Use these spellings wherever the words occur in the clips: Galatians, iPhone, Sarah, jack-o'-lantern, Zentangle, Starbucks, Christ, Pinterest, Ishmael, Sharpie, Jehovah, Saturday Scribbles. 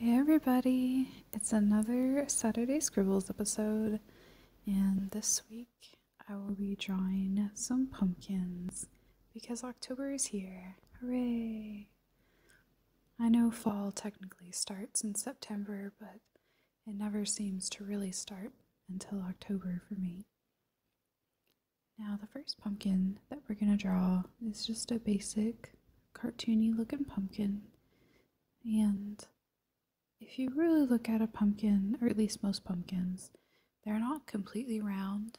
Hey everybody, it's another Saturday Scribbles episode, and this week I will be drawing some pumpkins because October is here. Hooray! I know fall technically starts in September, but it never seems to really start until October for me. Now the first pumpkin that we're going to draw is just a basic cartoony looking pumpkin, and if you really look at a pumpkin, or at least most pumpkins, they're not completely round.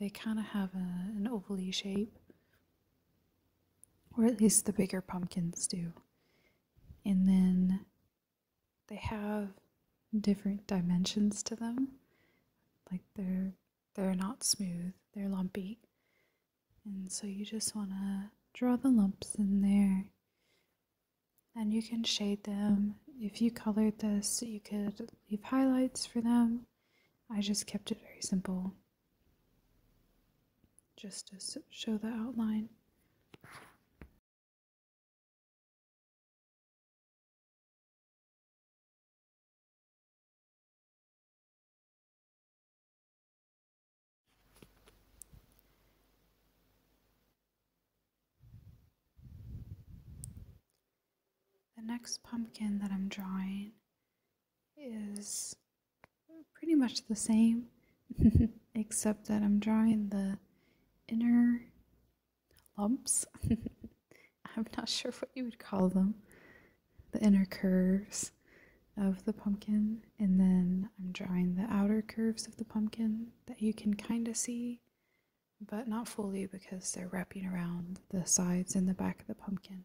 They kind of have an ovally shape, or at least the bigger pumpkins do. And then they have different dimensions to them. Like they're not smooth, they're lumpy. And so you just want to draw the lumps in there. And you can shade them. If you colored this, you could leave highlights for them. I just kept it very simple, just to show the outline. The next pumpkin that I'm drawing is pretty much the same, except that I'm drawing the inner lumps. I'm not sure what you would call them. The inner curves of the pumpkin, and then I'm drawing the outer curves of the pumpkin that you can kind of see, but not fully because they're wrapping around the sides and the back of the pumpkin.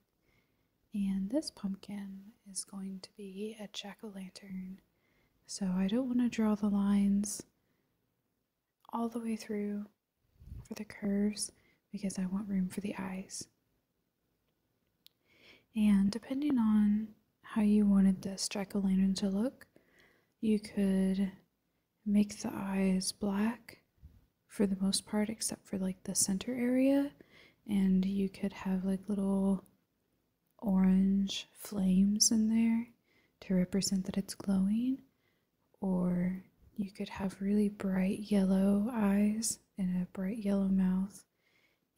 And this pumpkin is going to be a jack-o'-lantern. So I don't want to draw the lines all the way through for the curves because I want room for the eyes. And depending on how you wanted this jack-o'-lantern to look, you could make the eyes black for the most part, except for like the center area. And you could have like little orange flames in there to represent that it's glowing, or you could have really bright yellow eyes and a bright yellow mouth,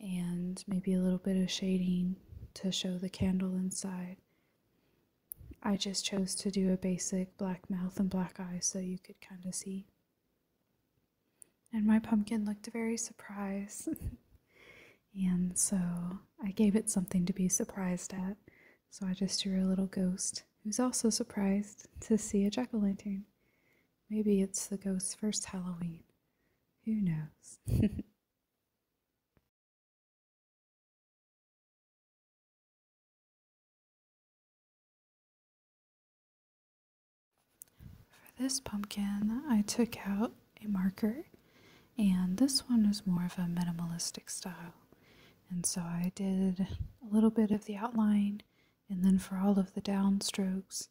and maybe a little bit of shading to show the candle inside. I just chose to do a basic black mouth and black eyes so you could kind of see. And my pumpkin looked very surprised. And so I gave it something to be surprised at, so I just drew a little ghost who's also surprised to see a jack-o'-lantern. Maybe it's the ghost's first Halloween. Who knows? For this pumpkin, I took out a marker, and this one is more of a minimalistic style. And so I did a little bit of the outline, and then for all of the downstrokes,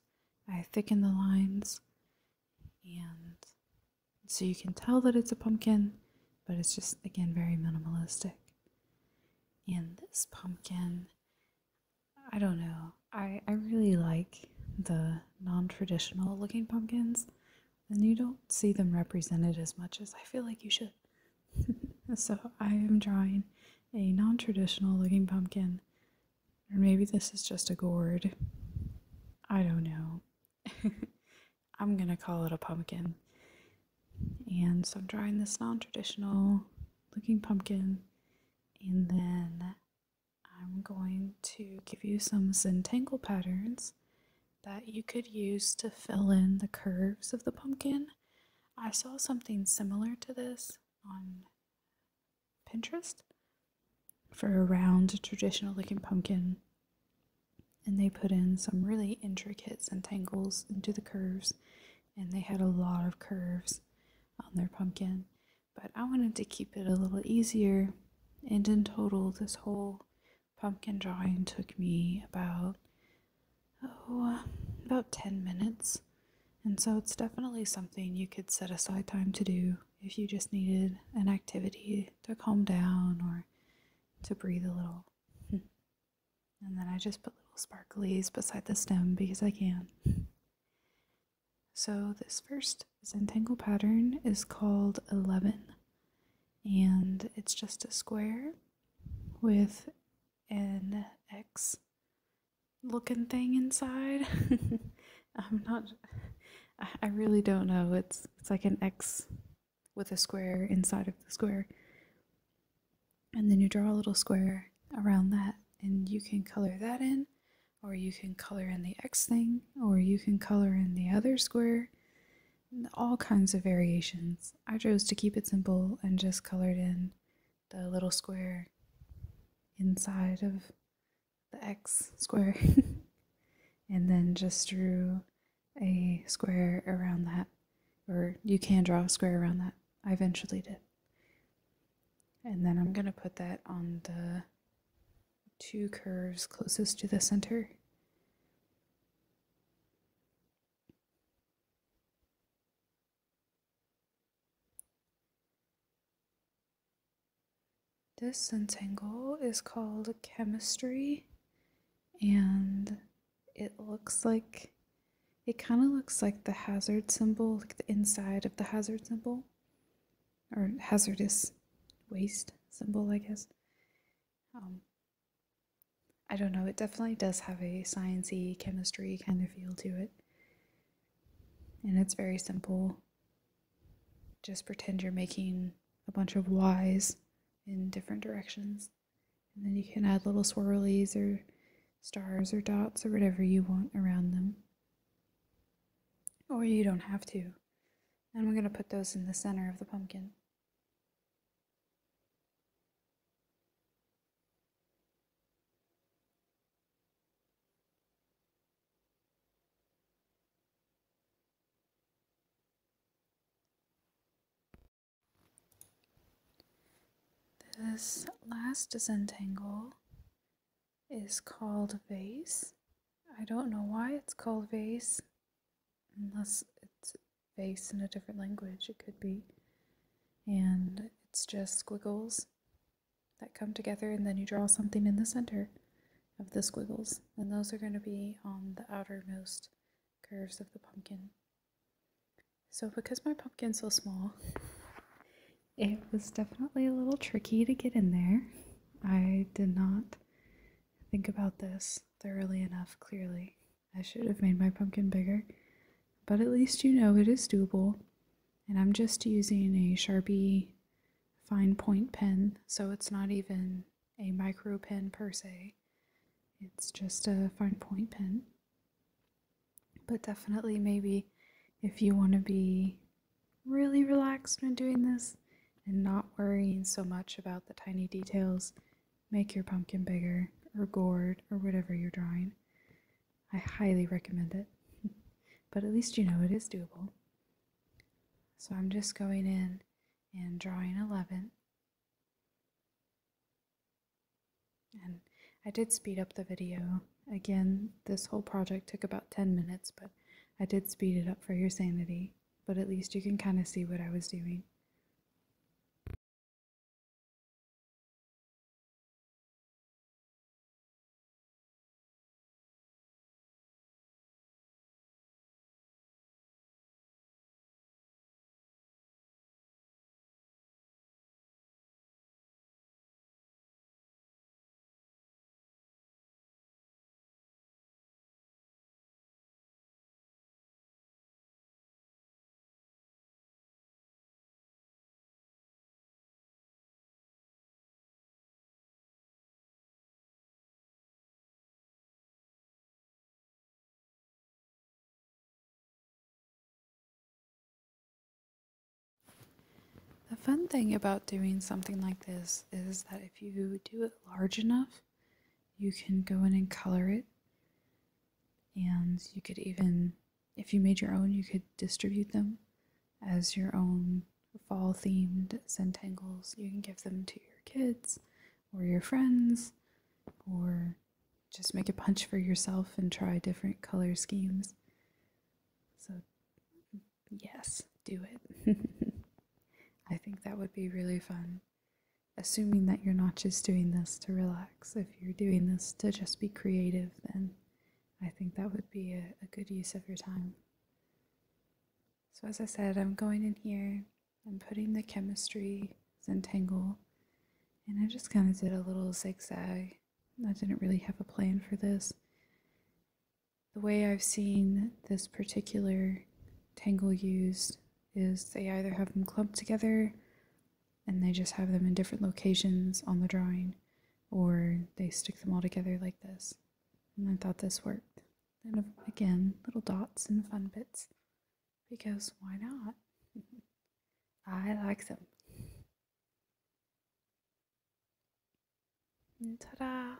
I thickened the lines, and so you can tell that it's a pumpkin, but it's just, again, very minimalistic. And this pumpkin, I don't know, I really like the non-traditional looking pumpkins, and you don't see them represented as much as I feel like you should. So I am drawing a non-traditional looking pumpkin, or maybe this is just a gourd, I don't know. I'm gonna call it a pumpkin. And so I'm drawing this non-traditional looking pumpkin, and then I'm going to give you some Zentangle patterns that you could use to fill in the curves of the pumpkin. I saw something similar to this on Pinterest for a round traditional looking pumpkin, and they put in some really intricate Zentangles into the curves, and they had a lot of curves on their pumpkin, but I wanted to keep it a little easier. And in total, this whole pumpkin drawing took me about 10 minutes, and so it's definitely something you could set aside time to do if you just needed an activity to calm down or to breathe a little. And then I just put little sparklies beside the stem because I can. So this first Zentangle pattern is called 11, and it's just a square with an X looking thing inside. I really don't know. It's like an X with a square inside of the square. And then you draw a little square around that, and you can color that in, or you can color in the X thing, or you can color in the other square. All kinds of variations. I chose to keep it simple and just colored in the little square inside of the X square. And then just drew a square around that, or you can draw a square around that. I eventually did. And then I'm going to put that on the two curves closest to the center. This Zentangle is called Chemistry, and it kind of looks like the hazard symbol, like the inside of the hazard symbol, or hazardous waste symbol, I guess. I don't know, it definitely does have a sciencey chemistry kind of feel to it. And it's very simple. Just pretend you're making a bunch of Y's in different directions. And then you can add little swirlies or stars or dots or whatever you want around them. Or you don't have to. And we're going to put those in the center of the pumpkin. This last Zentangle is called Vase. I don't know why it's called Vase, unless it's Vase in a different language, it could be. And it's just squiggles that come together, and then you draw something in the center of the squiggles. And those are going to be on the outermost curves of the pumpkin. So because my pumpkin's so small, it was definitely a little tricky to get in there. I did not think about this thoroughly enough, clearly. I should have made my pumpkin bigger, but at least you know it is doable. And I'm just using a Sharpie fine point pen, so it's not even a micro pen per se. It's just a fine point pen. But definitely maybe if you want to be really relaxed when doing this, and not worrying so much about the tiny details, make your pumpkin bigger, or gourd, or whatever you're drawing. I highly recommend it, but at least you know it is doable. So I'm just going in and drawing 11. And I did speed up the video. Again, this whole project took about 10 minutes, but I did speed it up for your sanity, but at least you can kind of see what I was doing. The fun thing about doing something like this is that if you do it large enough, you can go in and color it. And you could even, if you made your own, you could distribute them as your own fall-themed Zentangles. You can give them to your kids or your friends, or just make a bunch for yourself and try different color schemes. So, yes, do it. I think that would be really fun, assuming that you're not just doing this to relax. If you're doing this to just be creative, then I think that would be a good use of your time. So as I said, I'm going in here, I'm putting the chemistry Zentangle, and I just kind of did a little zigzag. I didn't really have a plan for this. The way I've seen this particular tangle used is they either have them clumped together and they just have them in different locations on the drawing, or they stick them all together like this. And I thought this worked. And again, little dots and fun bits, because why not? I like them. And ta-da!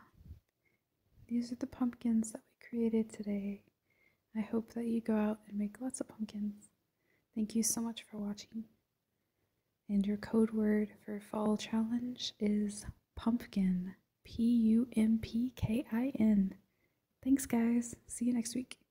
These are the pumpkins that we created today. I hope that you go out and make lots of pumpkins. Thank you so much for watching. And your code word for fall challenge is pumpkin. P-U-M-P-K-I-N. Thanks, guys. See you next week.